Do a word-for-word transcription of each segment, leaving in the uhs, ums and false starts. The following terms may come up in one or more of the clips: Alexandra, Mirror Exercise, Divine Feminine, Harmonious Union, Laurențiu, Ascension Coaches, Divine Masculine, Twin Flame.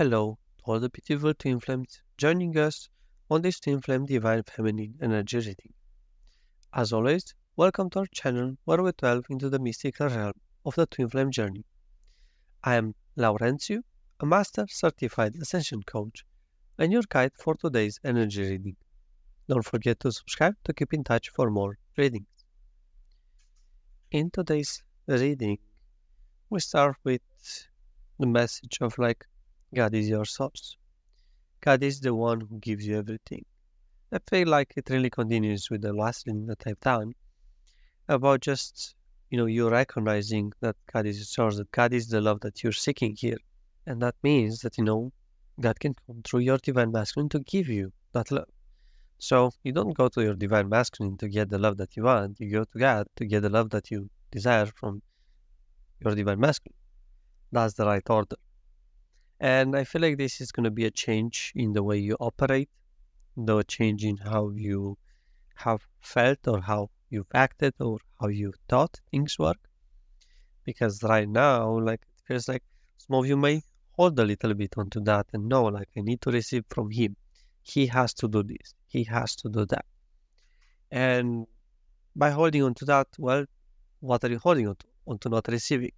Hello, all the beautiful Twin Flames joining us on this Twin Flame Divine Feminine Energy Reading. As always, welcome to our channel where we delve into the mystical realm of the Twin Flame journey. I am Laurențiu, a Master Certified Ascension Coach, and your guide for today's energy reading. Don't forget to subscribe to keep in touch for more readings. In today's reading, we start with the message of like, God is your source. God is the one who gives you everything. I feel like it really continues with the last thing that I've done about just, you know, you recognizing that God is your source, that God is the love that you're seeking here. And that means that, you know, God can come through your Divine Masculine to give you that love. So you don't go to your Divine Masculine to get the love that you want. You go to God to get the love that you desire from your Divine Masculine. That's the right order. And I feel like this is going to be a change in the way you operate, the change in how you have felt or how you've acted or how you thought things work. Because right now, like, it feels like some of you may hold a little bit onto that and know, like, I need to receive from him. He has to do this. He has to do that. And by holding onto that, well, what are you holding on to? Onto not receiving.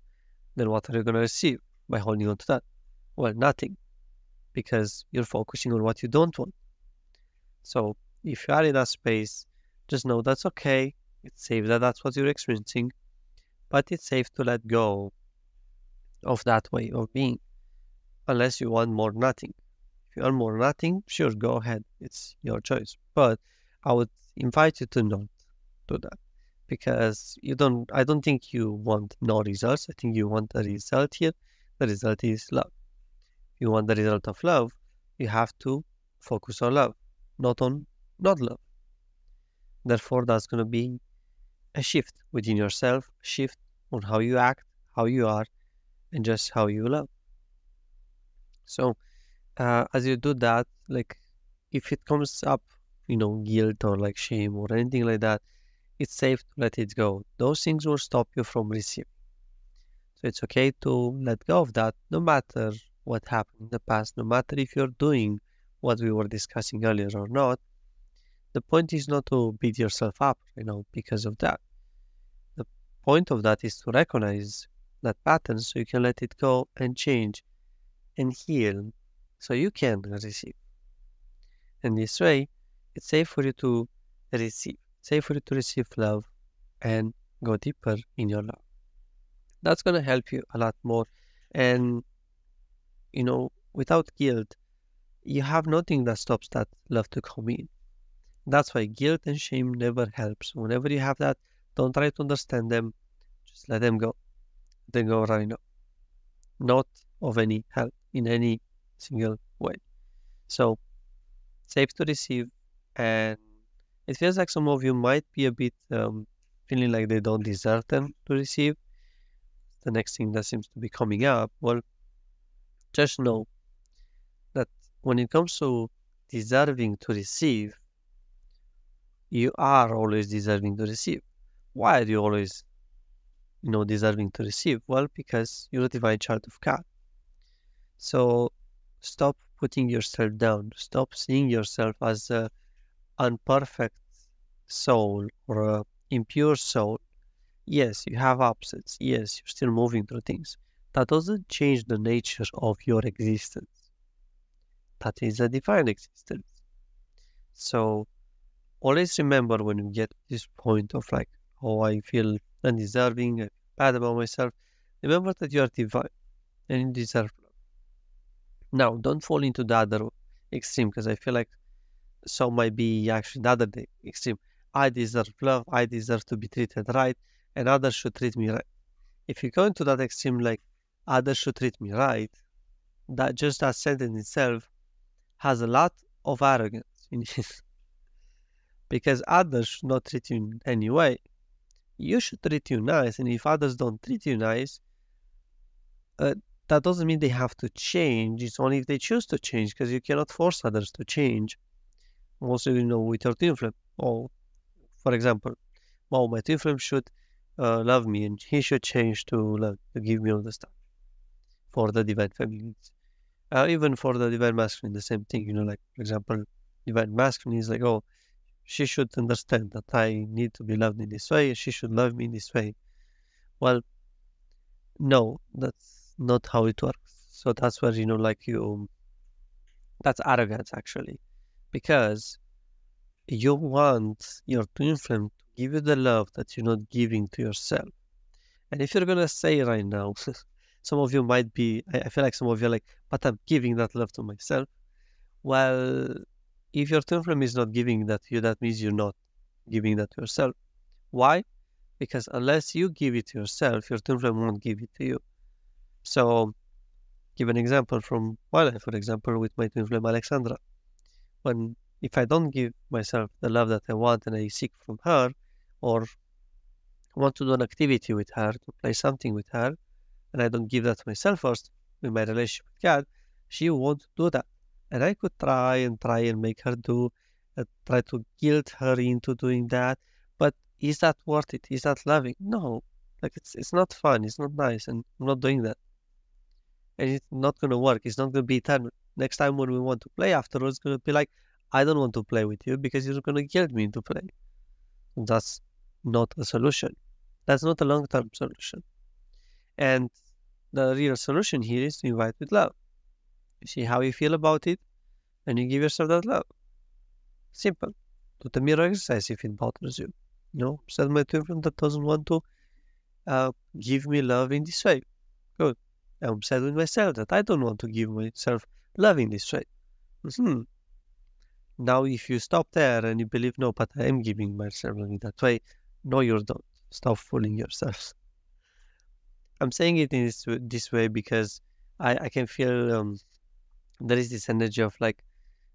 Then what are you going to receive by holding onto that? Well, nothing, because you're focusing on what you don't want. So if you are in that space, just know that's okay. It's safe that that's what you're experiencing, but it's safe to let go of that way of being, unless you want more nothing. If you want more nothing, sure, go ahead. It's your choice. But I would invite you to not do that, because you don't. I don't think you want no results. I think you want a result here. The result is love. You want the result of love, you have to focus on love, not on not love. Therefore, that's going to be a shift within yourself, shift on how you act, how you are, and just how you love. So, uh, as you do that, like, if it comes up, you know, guilt or like shame or anything like that, it's safe to let it go. Those things will stop you from receiving. So it's okay to let go of that, no matter what happened in the past, no matter if you're doing what we were discussing earlier or not. The point is not to beat yourself up, you know, because of that. The point of that is to recognize that pattern so you can let it go and change and heal so you can receive. And this way, it's safe for you to receive. It's safe for you to receive love and go deeper in your love. That's going to help you a lot more. And you know, without guilt, you have nothing that stops that love to come in. That's why guilt and shame never helps. Whenever you have that, don't try to understand them. Just let them go. They go right now. Not of any help in any single way. So, safe to receive. And it feels like some of you might be a bit um, feeling like they don't deserve them to receive. The next thing that seems to be coming up, well, just know that when it comes to deserving to receive, you are always deserving to receive. Why are you always, you know, deserving to receive? Well, because you're a divine child of God. So stop putting yourself down. Stop seeing yourself as an imperfect soul or an impure soul. Yes, you have upsets. Yes, you're still moving through things. That doesn't change the nature of your existence. That is a divine existence. So always remember when you get this point of like, oh, I feel undeserving, I feel bad about myself. Remember that you are divine and you deserve love. Now, don't fall into the other extreme, because I feel like some might be actually the other extreme. I deserve love, I deserve to be treated right, and others should treat me right. If you go into that extreme, like, others should treat me right, that just that sentence itself has a lot of arrogance in it. Because others should not treat you in any way. You should treat you nice, and if others don't treat you nice, uh, that doesn't mean they have to change. It's only if they choose to change, because you cannot force others to change. Also, you know, with your twin flame, oh, for example, well, my twin flame should Uh, love me, and he should change to love, to give me all the stuff for the divine feminine. Uh, even for the Divine Masculine, the same thing, you know, like, for example, Divine Masculine is like, oh, she should understand that I need to be loved in this way, she should love me in this way. Well, no, that's not how it works. So that's where, you know, like you, that's arrogance actually, because you want your twin flame to give you the love that you're not giving to yourself. And if you're going to say right now, some of you might be, I feel like some of you are like, but I'm giving that love to myself. Well, if your twin flame is not giving that to you, that means you're not giving that to yourself. Why? Because unless you give it to yourself, your twin flame won't give it to you. So, give an example from my life, for example, with my twin flame Alexandra. When, if I don't give myself the love that I want and I seek from her, or want to do an activity with her, to play something with her, and I don't give that to myself first, in my relationship with God, she won't do that. And I could try and try and make her do, uh, try to guilt her into doing that, but is that worth it? Is that loving? No. Like, it's, it's not fun, it's not nice, and I'm not doing that. And it's not going to work, it's not going to be eternal. Next time when we want to play afterwards, it's going to be like, I don't want to play with you because you're going to guilt me into playing. That's not a solution. That's not a long-term solution. And the real solution here is to invite with love. You see how you feel about it, and you give yourself that love. Simple. Do the mirror exercise if it bothers you. You know, said my twin flame that doesn't want to uh, give me love in this way. Good. I'm sad with myself that I don't want to give myself love in this way. Mm-hmm. Now, if you stop there and you believe, no, but I am giving myself love in that way, no, you don't. Stop fooling yourself. I'm saying it in this, this way because I, I can feel um, there is this energy of like,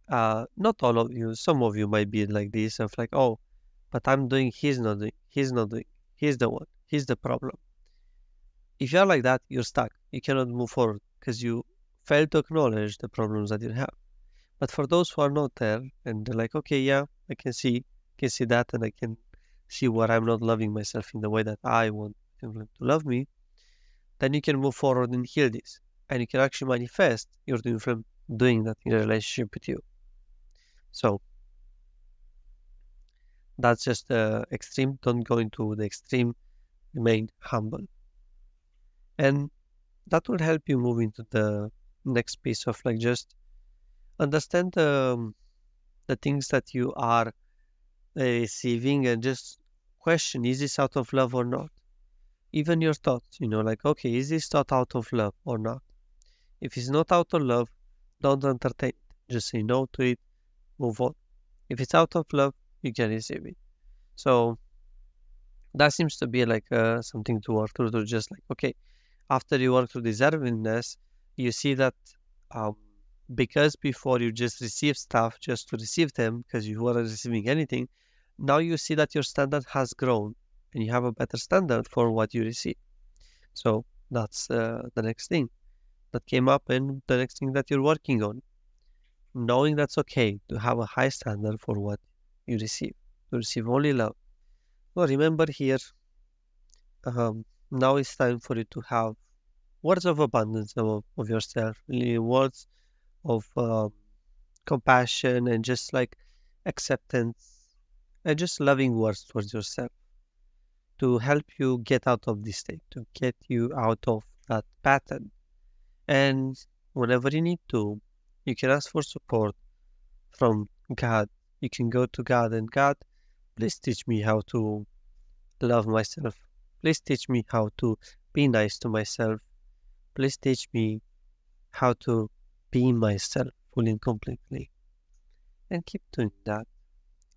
uh, not all of you, some of you might be like this, of like, oh, but I'm doing, he's not doing, he's not doing, he's the one, he's the problem. If you're like that, you're stuck. You cannot move forward because you fail to acknowledge the problems that you have. But for those who are not there and they're like, okay, yeah, I can see, can see that, and I can see where I'm not loving myself in the way that I want to love me, then you can move forward and heal this. And you can actually manifest your twin flame doing that in a relationship with you. So that's just uh, extreme. Don't go into the extreme. Remain humble. And that will help you move into the next piece of like, just understand um, the things that you are receiving and just question, is this out of love or not? Even your thoughts, you know, like, okay, is this thought out of love or not? If it's not out of love, don't entertain it. Just say no to it, move on. If it's out of love, you can receive it. So that seems to be like uh, something to work through, to just like, okay, after you work through deservingness, you see that um, because before you just receive stuff just to receive them because you weren't receiving anything, now you see that your standard has grown and you have a better standard for what you receive. So that's uh, the next thing that came up and the next thing that you're working on. Knowing that's okay to have a high standard for what you receive, to receive only love. Well, remember here, um, now it's time for you to have words of abundance of, of yourself, really words of uh, compassion and just like acceptance and just loving words towards yourself to help you get out of this state, to get you out of that pattern. And whenever you need to, you can ask for support from God. You can go to God and, God, please teach me how to love myself. Please teach me how to be nice to myself. Please teach me how to be myself fully and completely. And keep doing that.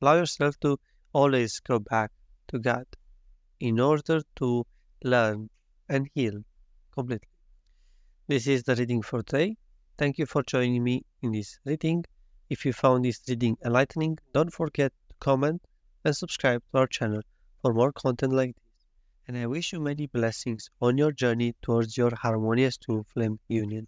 Allow yourself to always go back to God in order to learn and heal completely. This is the reading for today. Thank you for joining me in this reading. If you found this reading enlightening, don't forget to comment and subscribe to our channel for more content like this. And I wish you many blessings on your journey towards your harmonious twin flame union.